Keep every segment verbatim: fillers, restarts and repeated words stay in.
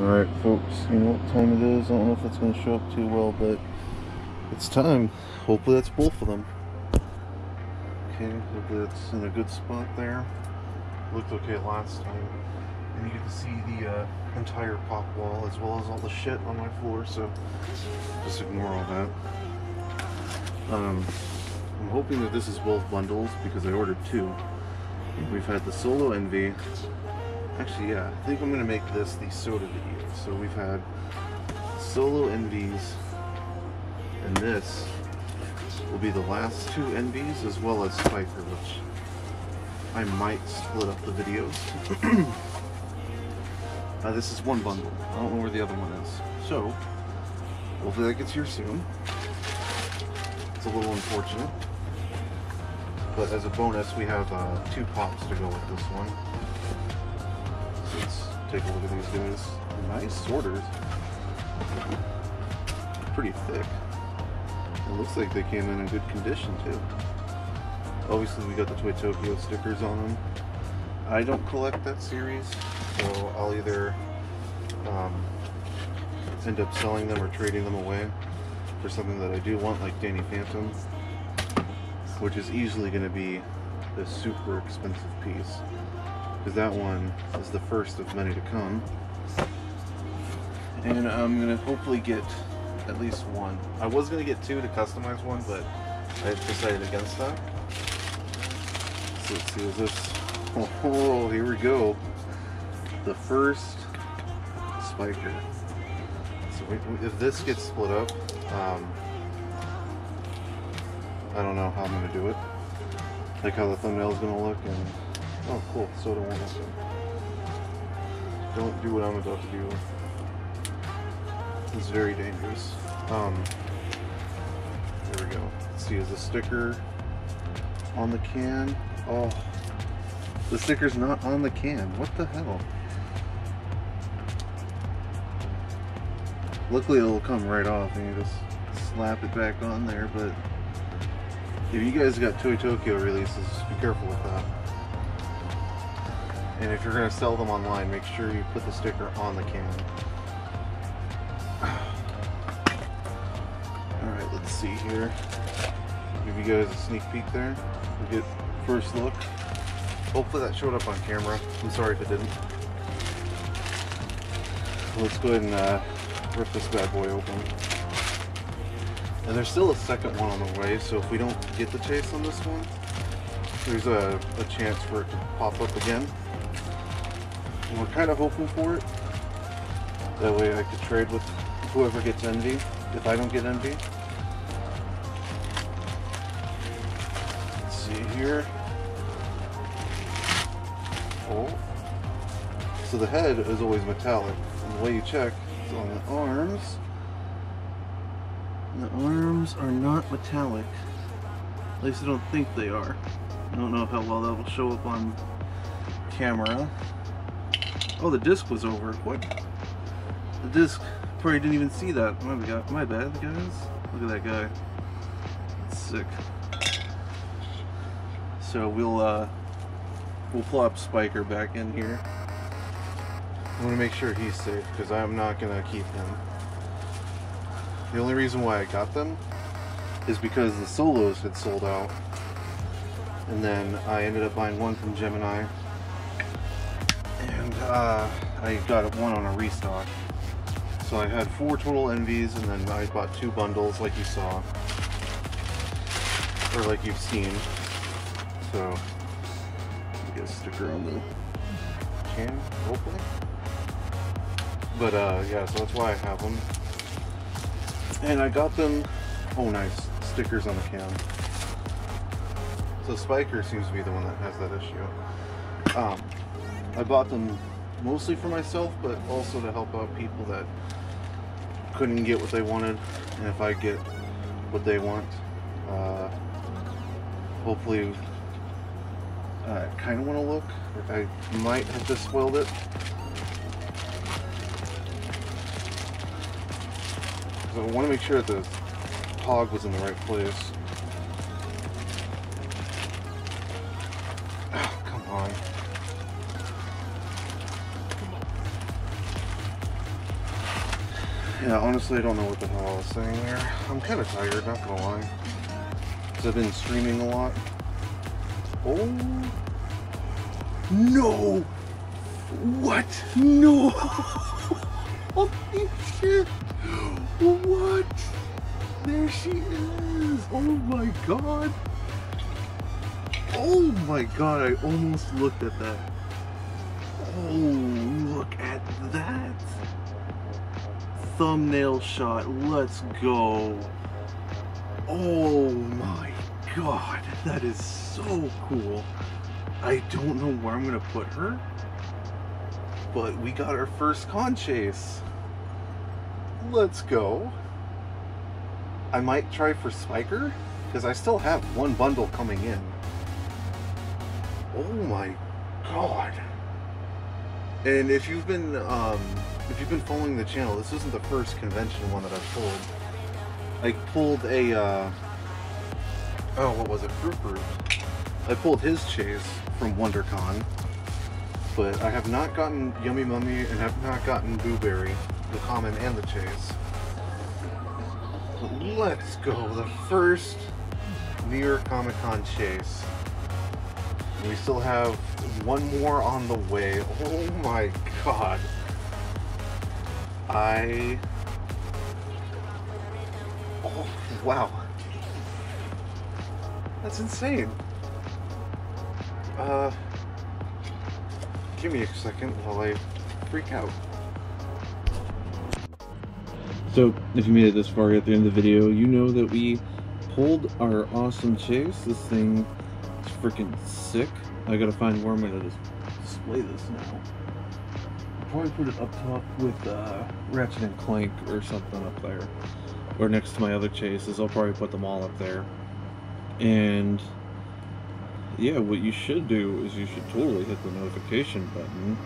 Alright folks, you know what time it is. I don't know if it's going to show up too well, but it's time. Hopefully that's both of them. Okay, hopefully that's in a good spot there. Looked okay last time. And you can see the uh, entire pop wall as well as all the shit on my floor, so just ignore all that. Um, I'm hoping that this is both bundles because I ordered two. We've had the Solo Envy. Actually, yeah, I think I'm going to make this the soda video. So we've had Solo Envies, and this will be the last two Envies, as well as Spyker, which I might split up the videos. uh, this is one bundle. I don't know where the other one is. So, hopefully that gets here soon. It's a little unfortunate. But as a bonus, we have uh, two pops to go with this one. Let's take a look at these guys. Nice sorters. Pretty thick. It looks like they came in in good condition too. Obviously we got the Toy Tokyo stickers on them. I don't collect that series, so I'll either um, end up selling them or trading them away for something that I do want, like Danny Phantom, which is easily going to be the super expensive piece, because that one is the first of many to come. And I'm going to hopefully get at least one. I was going to get two to customize one, but I decided against that. So let's see, is this... Oh, here we go. The first Spyker. So we, if this gets split up, um, I don't know how I'm going to do it. Like how the thumbnail is going to look and... Oh, cool. So don't want to. Don't do what I'm about to do. It's very dangerous. Um, there we go. Let's see, is the sticker on the can? Oh, the sticker's not on the can. What the hell? Luckily, it'll come right off and you just slap it back on there. But if you guys got Toy Tokyo releases, be careful with that. And if you're going to sell them online, make sure you put the sticker on the can. Alright, let's see here. Give you guys a sneak peek there. We'll get first look. Hopefully that showed up on camera. I'm sorry if it didn't. Let's go ahead and uh, rip this bad boy open. And there's still a second one on the way, so if we don't get the chase on this one, there's a, a chance for it to pop up again. And we're kind of hoping for it. That way I could trade with whoever gets Envy, if I don't get Envy. Let's see here. Oh. So the head is always metallic. And the way you check is on the arms. And the arms are not metallic. At least I don't think they are. I don't know how well that will show up on camera. Oh, the disc was over. What? The disc, probably didn't even see that. My bad, my bad, guys. Look at that guy. That's sick. So we'll uh, we'll plop Spyker back in here. I want to make sure he's safe because I'm not gonna keep him. The only reason why I got them is because the solos had sold out. And then I ended up buying one from Gemini. And uh, I got one on a restock. So I had four total Envies, and then I bought two bundles like you saw. Or like you've seen. So, get a sticker on the can, hopefully. But uh, yeah, so that's why I have them. And I got them, oh nice, stickers on the can. So Spyker seems to be the one that has that issue. Um, I bought them mostly for myself, but also to help out people that couldn't get what they wanted. And if I get what they want, uh, hopefully I kind of want to look. I might have just spoiled it. So I want to make sure that the hog was in the right place. Yeah, honestly, I don't know what the hell I was saying there. I'm kind of tired, not gonna lie. Because I've been streaming a lot. Oh. No! What? No! Holy shit! What? There she is! Oh my god! Oh my god, I almost looked at that. Oh, look at that! Thumbnail shot, let's go! Oh my god, that is so cool! I don't know where I'm gonna put her, but we got our first con chase. Let's go. I might try for Spyker, because I still have one bundle coming in. Oh my god. And if you've been um, if you've been following the channel, this isn't the first convention one that I've pulled. I pulled a, uh, oh, what was it, Fruit Brute. I pulled his chase from WonderCon, but I have not gotten Yummy Mummy and have not gotten Boo Berry, the common and the chase. But let's go, the first New York Comic Con chase. We still have one more on the way. Oh my god. I... Oh, wow. That's insane. Uh, give me a second while I freak out. So, if you made it this far at the end of the video, you know that we pulled our awesome chase. This thing is freaking sick. I gotta find where I'm gonna dis display this now. Probably put it up top with uh, Ratchet and Clank or something up there. Or next to my other chases. I'll probably put them all up there. And... yeah, what you should do is you should totally hit the notification button,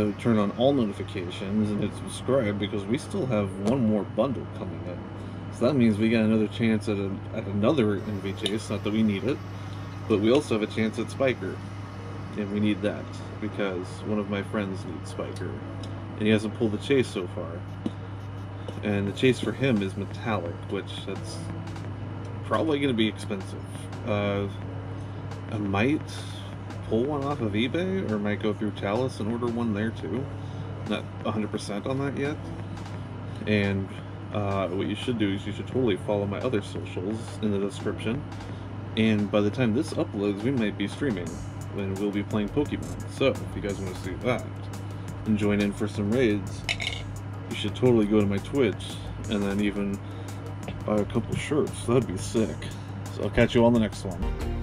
uh, turn on all notifications, and hit subscribe, because we still have one more bundle coming in. So that means we got another chance at, a, at another Envy chase, not that we need it, but we also have a chance at Spyker, and we need that, because one of my friends needs Spyker, and he hasn't pulled the chase so far. And the chase for him is metallic, which that's probably going to be expensive. Uh... I might pull one off of eBay, or might go through Talos and order one there too. Not one hundred percent on that yet. And uh, what you should do is you should totally follow my other socials in the description. And by the time this uploads, we might be streaming, and we'll be playing Pokemon. So if you guys want to see that and join in for some raids, you should totally go to my Twitch and then even buy a couple shirts. That'd be sick. So I'll catch you on the next one.